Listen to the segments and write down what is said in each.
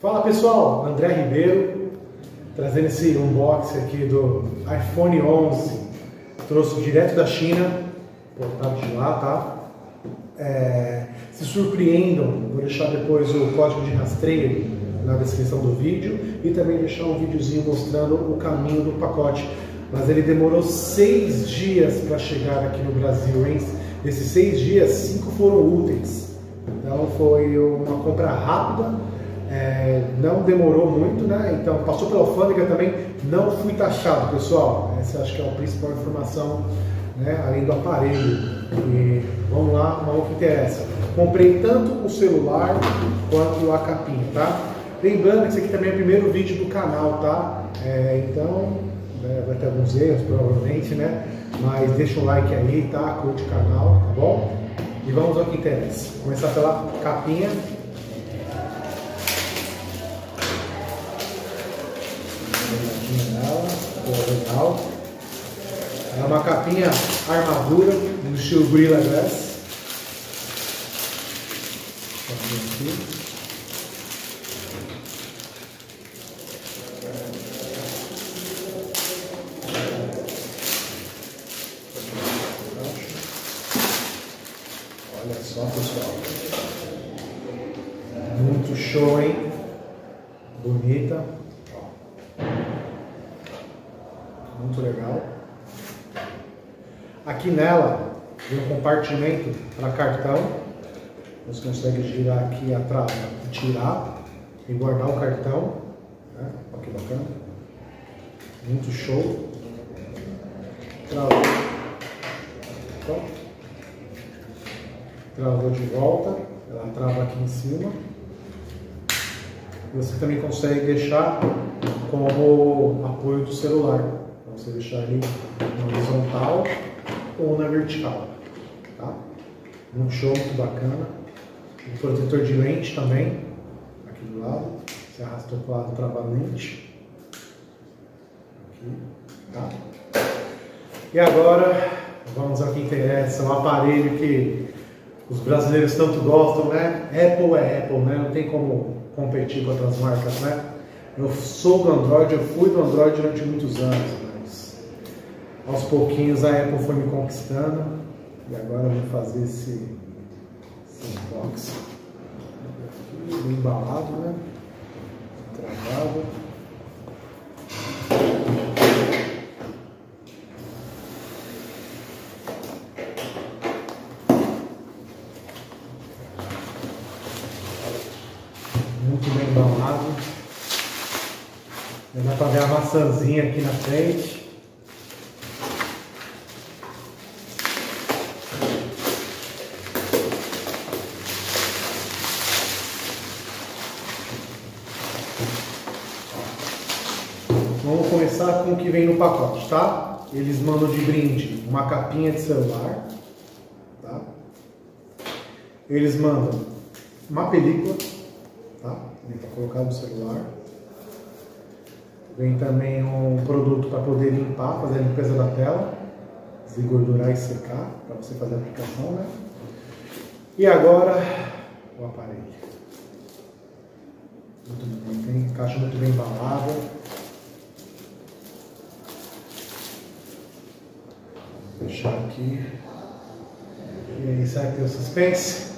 Fala pessoal, André Ribeiro, trazendo esse unboxing aqui do iPhone 11, trouxe direto da China, importado de lá, tá? Se surpreendam, vou deixar depois o código de rastreio na descrição do vídeo e também deixar um videozinho mostrando o caminho do pacote, mas ele demorou 6 dias para chegar aqui no Brasil, hein? Desses 6 dias, 5 foram úteis, então foi uma compra rápida. Não demorou muito, né? Então passou pela alfândega também, não fui taxado, pessoal. Essa acho que é a principal informação, né? Além do aparelho. E vamos lá, vamos ao que interessa. Comprei tanto o celular quanto a capinha, tá? Lembrando que esse aqui também é o primeiro vídeo do canal, tá? Vai ter alguns erros provavelmente, né? Mas deixa um like aí, tá? Curte o canal, tá bom? E vamos ao que interessa. Começar pela capinha. Legal. É uma capinha armadura no estilo Gorilla Glass. Olha só, pessoal, muito show, hein? Bonita. Muito legal. Aqui nela tem um compartimento para cartão. Você consegue girar aqui atrás, tirar e guardar o cartão. Né? Olha que bacana. Muito show. Travou de volta. Ela trava aqui em cima. Você também consegue deixar como apoio do celular. Você deixar ele na horizontal ou na vertical, tá? Um show muito bacana. Um protetor de lente também, aqui do lado. Você arrasta para o lado, trava a lente. Aqui, tá? E agora, vamos ao que interessa. Um aparelho que os brasileiros tanto gostam, né? Apple é Apple, né? Não tem como competir com outras marcas, né? Eu sou do Android, eu fui do Android durante muitos anos. Aos pouquinhos a Apple foi me conquistando e agora eu vou fazer esse unboxing. Bem embalado, né? Travado. Muito bem embalado. Dá pra ver a maçãzinha aqui na frente. Vamos começar com o que vem no pacote, tá? Eles mandam de brinde uma capinha de celular, tá? Eles mandam uma película, tá? Para colocar no celular. Vem também um produto para poder limpar, fazer a limpeza da tela, desengordurar e secar, para você fazer a aplicação, né? E agora, o aparelho. Muito bom, tem caixa muito bem embalada. Deixar aqui. E aí, será que tem o suspense?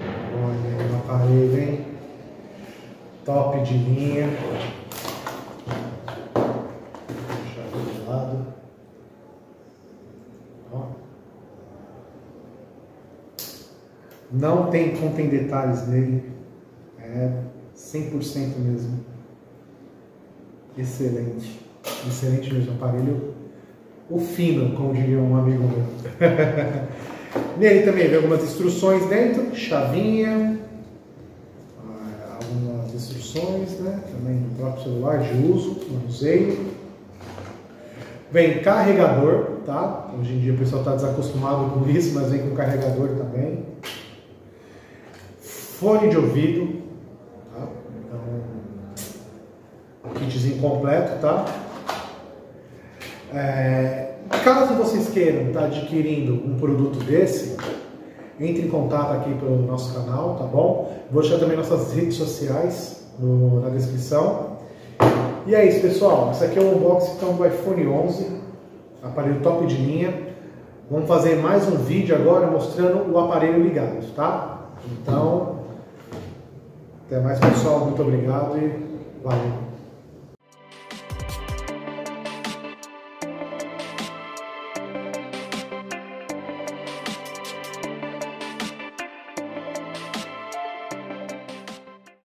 Olha aí o aparelho, hein? Top de linha. Deixar aqui de lado. Ó. Não tem detalhes nele. É 100% mesmo. Excelente. Excelente mesmo o aparelho. O fino, como diria um amigo meu. Nele também vem algumas instruções dentro, chavinha, algumas instruções, né? Também do próprio celular de uso, manuseio. Vem carregador, tá? Hoje em dia o pessoal está desacostumado com isso, mas vem com carregador também. Fone de ouvido, tá? Então, um kitzinho completo, tá? Caso vocês queiram estar adquirindo um produto desse, entre em contato aqui pelo nosso canal, tá bom? Vou deixar também nossas redes sociais na descrição. E é isso, pessoal. Esse aqui é o unboxing então, do iPhone 11, aparelho top de linha. Vamos fazer mais um vídeo agora mostrando o aparelho ligado, tá? Então, até mais, pessoal. Muito obrigado e valeu.